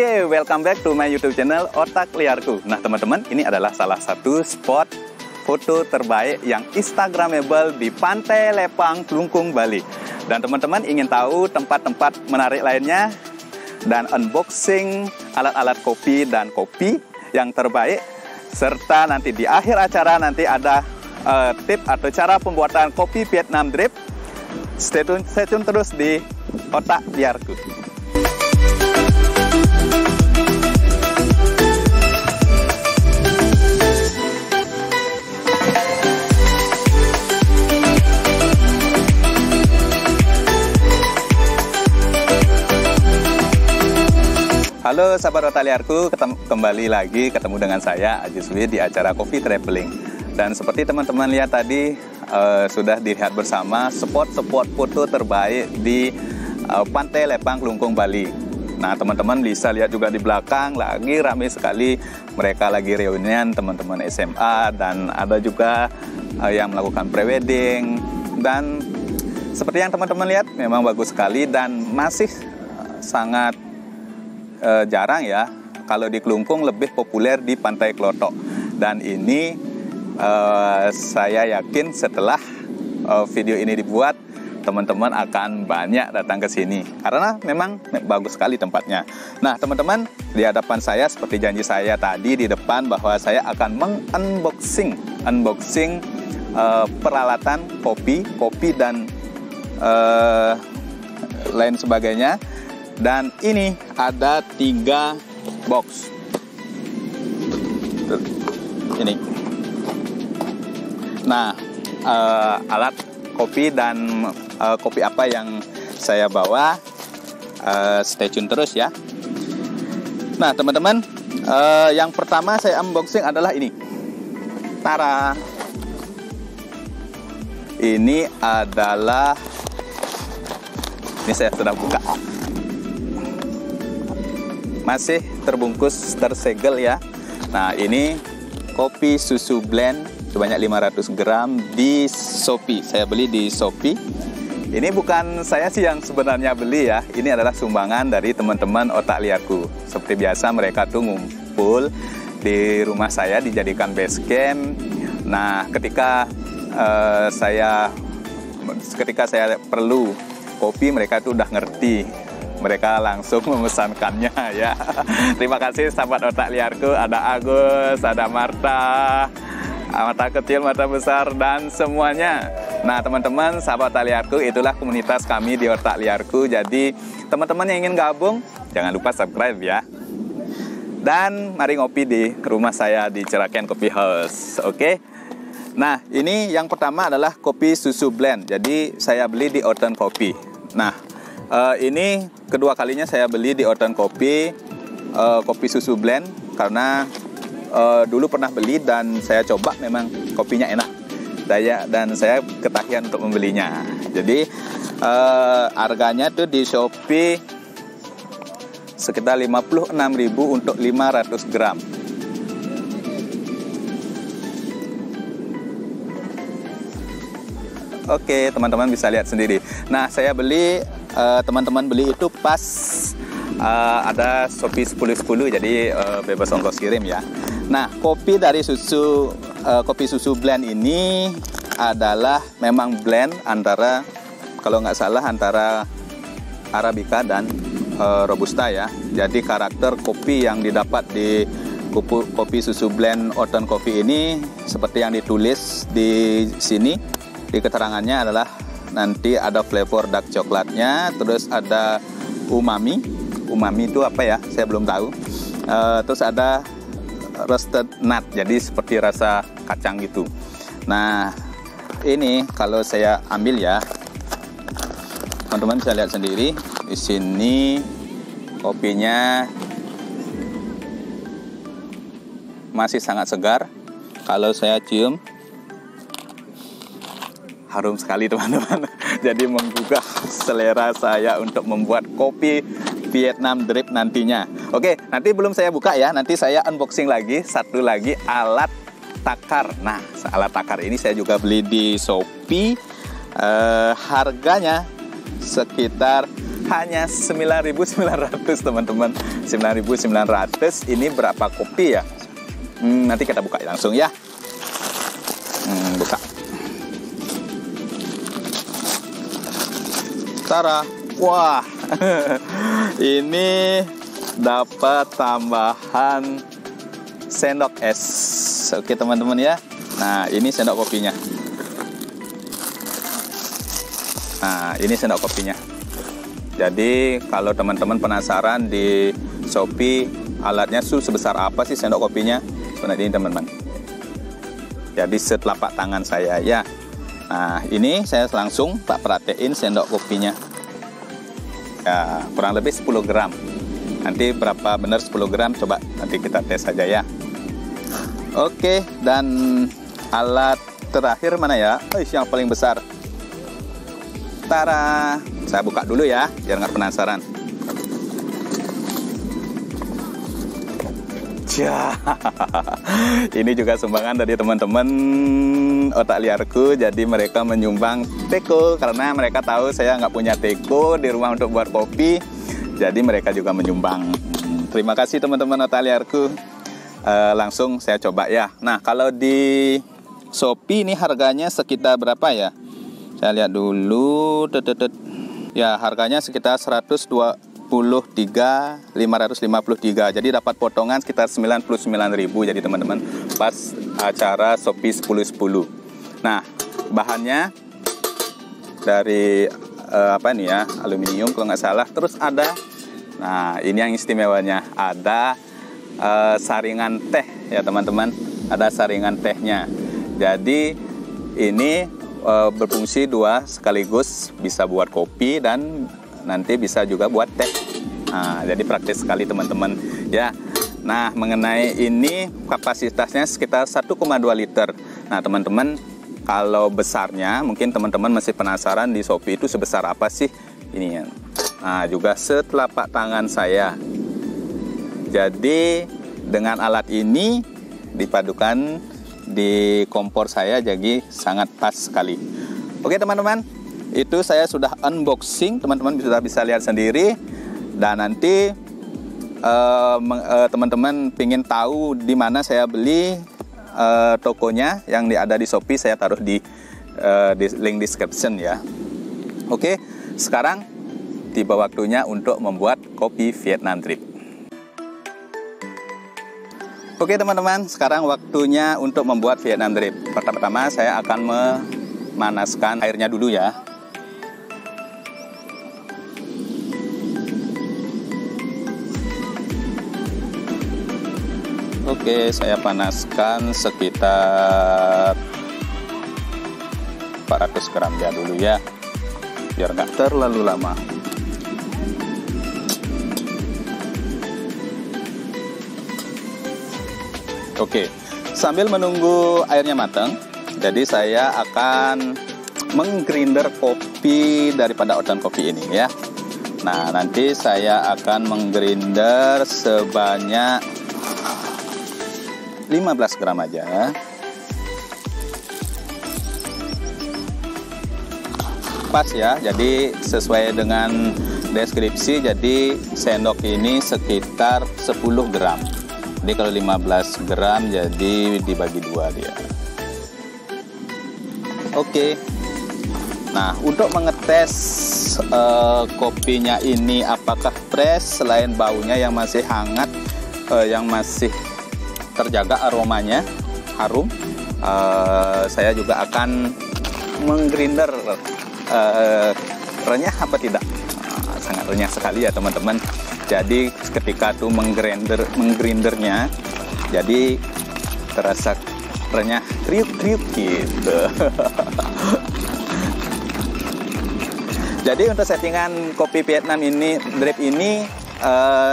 Oke, welcome back to my YouTube channel Otak Liarku. Nah teman-teman, ini adalah salah satu spot foto terbaik yang instagramable di Pantai Lepang, Klungkung, Bali. Dan teman-teman ingin tahu tempat-tempat menarik lainnya dan unboxing alat-alat kopi dan kopi yang terbaik, serta nanti di akhir acara nanti ada tip atau cara pembuatan kopi Vietnam Drip. Stay tune terus di Otak Liarku. Halo sahabat Otak Liarku, kembali lagi ketemu dengan saya Ajuz Wiedz di acara Coffee Traveling. Dan seperti teman-teman lihat tadi, sudah dilihat bersama spot-spot foto terbaik di Pantai Lepang, Klungkung, Bali. Nah teman-teman bisa lihat juga di belakang lagi ramai sekali, mereka lagi reunian teman-teman SMA, dan ada juga yang melakukan prewedding. Dan seperti yang teman-teman lihat memang bagus sekali dan masih sangat jarang ya, kalau di Klungkung lebih populer di Pantai Klotok. Dan ini saya yakin setelah video ini dibuat, teman-teman akan banyak datang ke sini karena memang bagus sekali tempatnya. Nah teman-teman, di hadapan saya seperti janji saya tadi di depan bahwa saya akan mengunboxing peralatan kopi dan lain sebagainya. Dan ini ada 3 box. Ini. Nah, alat kopi dan kopi apa yang saya bawa, stay tune terus ya. Nah, teman-teman, yang pertama saya unboxing adalah ini. Tara. Ini adalah, ini saya sudah buka. Masih terbungkus, tersegel ya. Nah ini kopi susu blend sebanyak 500 gram di Shopee. Saya beli di Shopee. Ini bukan saya sih yang sebenarnya beli ya. Ini adalah sumbangan dari teman-teman Otak Liarku. Seperti biasa mereka tuh ngumpul di rumah saya, dijadikan base camp. Nah ketika saya perlu kopi, mereka tuh udah ngerti. Mereka langsung memesankannya ya. Terima kasih sahabat Otak Liarku. Ada Agus, ada Marta, mata kecil, mata besar, dan semuanya. Nah teman-teman, sahabat Otak Liarku, itulah komunitas kami di Otak Liarku. Jadi teman-teman yang ingin gabung, jangan lupa subscribe ya. Dan mari ngopi di rumah saya di Ceraken Coffee House. Oke. Nah ini yang pertama adalah kopi susu blend. Jadi saya beli di Otten Coffee. Nah ini kedua kalinya saya beli di Otten Coffee kopi susu blend karena dulu pernah beli dan saya coba memang kopinya enak. Dan saya ketagihan untuk membelinya. Jadi harganya tuh di Shopee sekitar 56.000 untuk 500 gram. Oke, teman-teman bisa lihat sendiri. Nah, saya beli, teman-teman beli itu pas ada Shopee 10/10, jadi bebas ongkos kirim ya. Nah, kopi dari susu kopi susu blend ini adalah memang blend antara, kalau nggak salah antara Arabica dan Robusta ya. Jadi karakter kopi yang didapat di kopi susu blend Otten Coffee ini seperti yang ditulis di sini. Di keterangannya adalah nanti ada flavor dark coklatnya, terus ada umami. Umami itu apa ya? Saya belum tahu. Terus ada roasted nut, jadi seperti rasa kacang gitu. Nah, ini kalau saya ambil ya, teman-teman bisa lihat sendiri. Di sini kopinya masih sangat segar. Kalau saya cium, harum sekali teman-teman. Jadi menggugah selera saya untuk membuat kopi Vietnam Drip nantinya. Oke, nanti belum saya buka ya. Nanti saya unboxing lagi satu lagi alat takar. Nah, alat takar ini saya juga beli di Shopee. Harganya sekitar hanya 9.900 teman-teman. 9.900 ini berapa kopi ya? Nanti kita buka langsung ya. Buka. Tara, wah, ini dapat tambahan sendok es. Oke teman-teman ya. Nah, ini sendok kopinya. Nah, ini sendok kopinya. Jadi kalau teman-teman penasaran di Shopee alatnya sebesar apa sih sendok kopinya? Seperti ini teman-teman. Jadi setelapak tangan saya ya. Nah, ini saya langsung tak perhatiin sendok kopinya. Ya, kurang lebih 10 gram. Nanti berapa benar 10 gram coba nanti kita tes saja ya. Oke, dan alat terakhir mana ya? Yang paling besar. Tara, saya buka dulu ya, jangan penasaran. Ya, ini juga sumbangan dari teman-teman Otak Liarku. Jadi mereka menyumbang teko karena mereka tahu saya nggak punya teko di rumah untuk buat kopi. Jadi mereka juga menyumbang. Terima kasih teman-teman Otak Liarku. Langsung saya coba ya. Nah, kalau di Shopee ini harganya sekitar berapa ya? Saya lihat dulu. Ya, harganya sekitar 123.553. Jadi dapat potongan sekitar 99.000. Jadi teman-teman pas acara Shopee 10/10. Nah, bahannya dari apa nih ya? Aluminium kalau nggak salah. Terus ada, nah ini yang istimewanya, ada saringan teh ya teman-teman. Ada saringan tehnya. Jadi ini berfungsi dua sekaligus, bisa buat kopi dan nanti bisa juga buat teh. Nah, jadi praktis sekali teman-teman ya. Nah, mengenai ini kapasitasnya sekitar 1,2 liter. Nah teman-teman, kalau besarnya mungkin teman-teman masih penasaran di Shopee itu sebesar apa sih ini ya. Nah, juga setelapak tangan saya. Jadi dengan alat ini dipadukan di kompor saya, jadi sangat pas sekali. Oke teman-teman, itu saya sudah unboxing, teman-teman sudah bisa lihat sendiri. Dan nanti teman-teman pengen tahu di mana saya beli, tokonya yang ada di Shopee saya taruh di link description ya. Oke, sekarang tiba waktunya untuk membuat kopi Vietnam Drip. Oke teman-teman, sekarang waktunya untuk membuat Vietnam Drip. Pertama-tama saya akan memanaskan airnya dulu ya. Oke, saya panaskan sekitar 400 gram ya dulu ya, biar nggak terlalu lama. Oke, sambil menunggu airnya matang, jadi saya akan menggrinder kopi daripada Otten Coffee ini ya. Nah, nanti saya akan menggrinder sebanyak 15 gram aja. Pas ya, jadi sesuai dengan deskripsi, jadi sendok ini sekitar 10 gram. Jadi kalau 15 gram jadi dibagi dua dia. Oke. Nah, untuk mengetes kopinya ini apakah fresh, selain baunya yang masih hangat, yang masih terjaga aromanya harum, saya juga akan menggrinder renyah apa tidak. Sangat renyah sekali ya teman-teman. Jadi ketika tuh menggrindernya jadi terasa renyah, kriuk-kriuk gitu. Jadi untuk settingan kopi Vietnam ini drip ini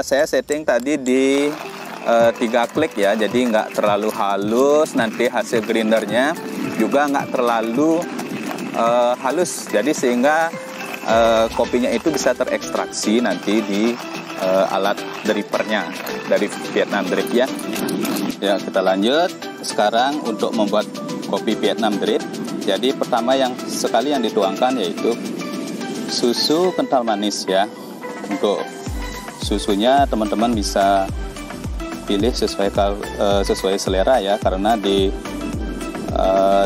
saya setting tadi di 3 klik ya, jadi nggak terlalu halus, nanti hasil grindernya juga nggak terlalu halus, jadi sehingga kopinya itu bisa terekstraksi nanti di alat drippernya dari Vietnam Drip ya. Ya, kita lanjut sekarang untuk membuat kopi Vietnam Drip. Jadi pertama yang dituangkan yaitu susu kental manis ya. Untuk susunya teman-teman bisa pilih sesuai selera ya, karena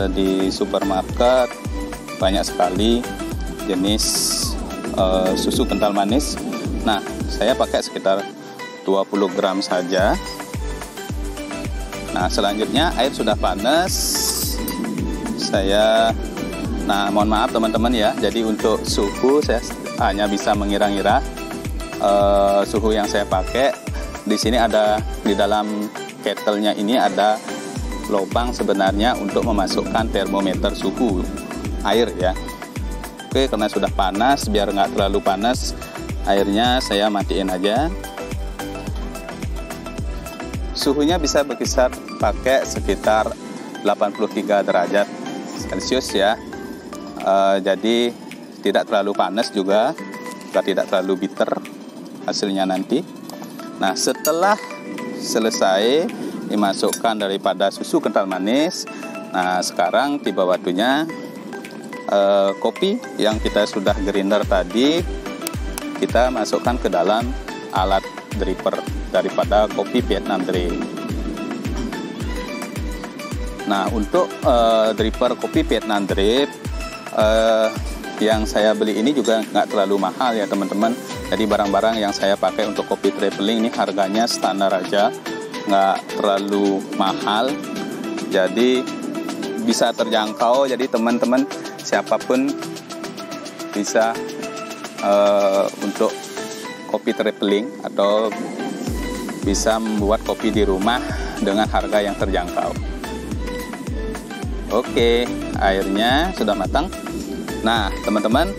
di supermarket banyak sekali jenis susu kental manis. Nah, saya pakai sekitar 20 gram saja. Nah, selanjutnya air sudah panas. Mohon maaf teman-teman ya. Jadi untuk suhu saya hanya bisa mengira-ngira suhu yang saya pakai. Di sini ada, di dalam kettle-nya ini ada lubang sebenarnya untuk memasukkan termometer suhu air ya. Oke, karena sudah panas, biar nggak terlalu panas airnya, saya matiin aja. Suhunya bisa berkisar pakai sekitar 83 derajat Celcius ya. Jadi tidak terlalu panas juga, tidak terlalu bitter hasilnya nanti. Nah, setelah selesai dimasukkan daripada susu kental manis, nah sekarang tiba waktunya kopi yang kita sudah grinder tadi kita masukkan ke dalam alat dripper daripada kopi Vietnam Drip. Nah, untuk dripper kopi Vietnam Drip yang saya beli ini juga nggak terlalu mahal ya teman-teman. Jadi barang-barang yang saya pakai untuk kopi traveling ini harganya standar aja, nggak terlalu mahal, jadi bisa terjangkau. Jadi teman-teman siapapun bisa untuk kopi traveling atau bisa membuat kopi di rumah dengan harga yang terjangkau. Oke, airnya sudah matang. Nah teman-teman,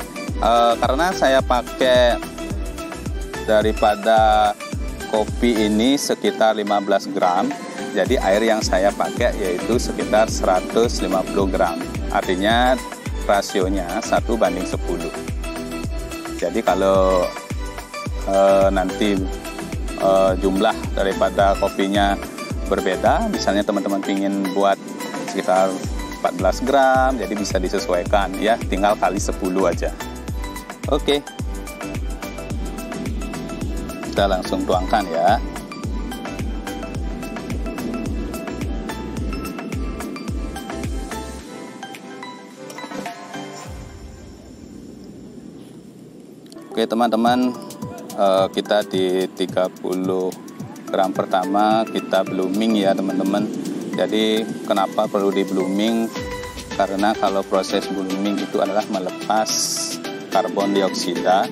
karena saya pakai daripada kopi ini sekitar 15 gram, jadi air yang saya pakai yaitu sekitar 150 gram, artinya rasionya 1:10. Jadi kalau nanti jumlah daripada kopinya berbeda, misalnya teman-teman ingin buat sekitar 14 gram, jadi bisa disesuaikan ya, tinggal kali 10 aja. Oke, kita langsung tuangkan ya. Oke teman-teman, kita di 30 gram pertama kita blooming ya teman-teman. Jadi kenapa perlu di blooming? Karena kalau proses blooming itu adalah melepas karbon dioksida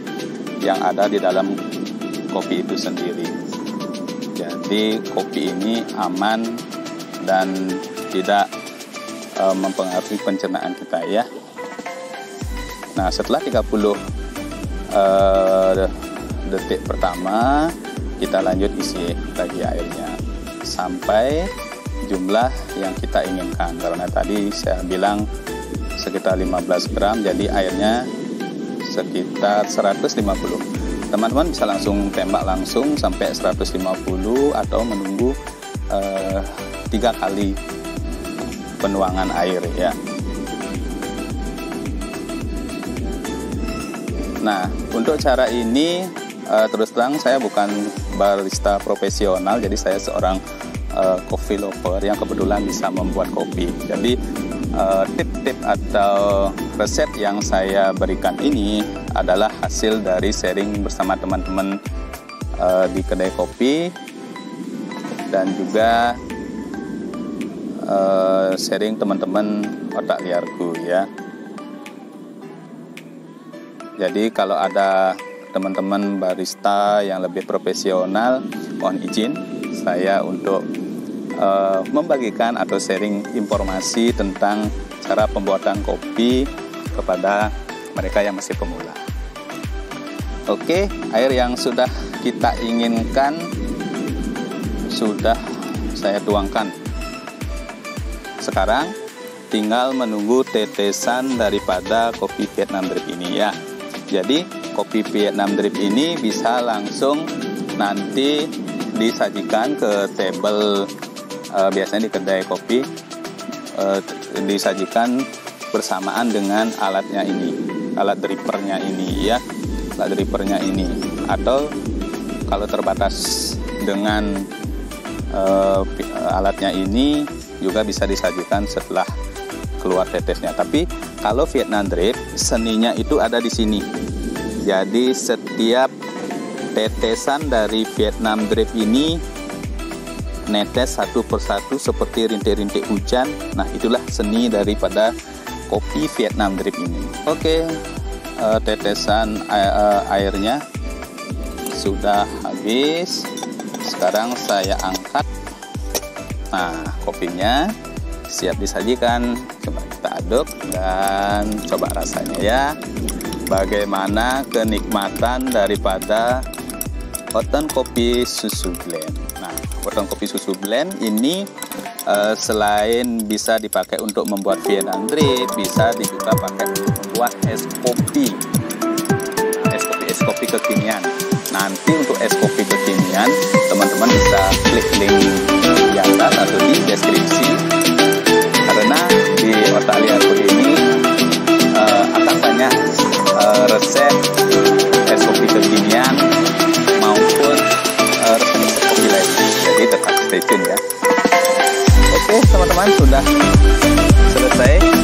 yang ada di dalam kopi itu sendiri. Jadi kopi ini aman dan tidak mempengaruhi pencernaan kita ya. Nah, setelah 30 detik pertama kita lanjut isi lagi airnya sampai jumlah yang kita inginkan, karena tadi saya bilang sekitar 15 gram, jadi airnya sekitar 150. Teman-teman bisa langsung tembak langsung sampai 150 atau menunggu 3 kali penuangan air ya. Nah, untuk cara ini terus terang saya bukan barista profesional, jadi saya seorang coffee lover yang kebetulan bisa membuat kopi. Jadi tip-tip atau resep yang saya berikan ini adalah hasil dari sharing bersama teman-teman di kedai kopi, dan juga sharing teman-teman Otak Liarku ya. Jadi kalau ada teman-teman barista yang lebih profesional, mohon izin saya untuk membagikan atau sharing informasi tentang cara pembuatan kopi kepada mereka yang masih pemula. Oke, air yang sudah kita inginkan sudah saya tuangkan. Sekarang tinggal menunggu tetesan daripada kopi Vietnam Drip ini ya. Jadi kopi Vietnam Drip ini bisa langsung nanti disajikan ke table, biasanya di kedai kopi disajikan bersamaan dengan alatnya ini, alat drippernya ini ya, alat drippernya ini. atau kalau terbatas dengan alatnya ini juga bisa disajikan setelah keluar tetesnya. Tapi kalau Vietnam Drip, seninya itu ada di sini. Jadi setiap tetesan dari Vietnam Drip ini netes satu persatu seperti rintik-rintik hujan. Nah, itulah seni daripada kopi Vietnam Drip ini. Oke, tetesan airnya sudah habis. Sekarang saya angkat. Nah, kopinya siap disajikan. Coba kita aduk dan coba rasanya ya. Bagaimana kenikmatan daripada Otten Coffee Susu Blend. Nah, Otten Coffee Susu Blend ini selain bisa dipakai untuk membuat Vietnam Drip, bisa juga pakai untuk membuat es kopi. Nah, es kopi kekinian. Nanti untuk es kopi kekinian, teman-teman bisa klik link di atas atau di deskripsi. Karena di Otak Liarku ini akan banyak resep es kopi kekinian maupun resep kopi lain. Jadi tetap stay tune ya. Oke teman-teman, sudah selesai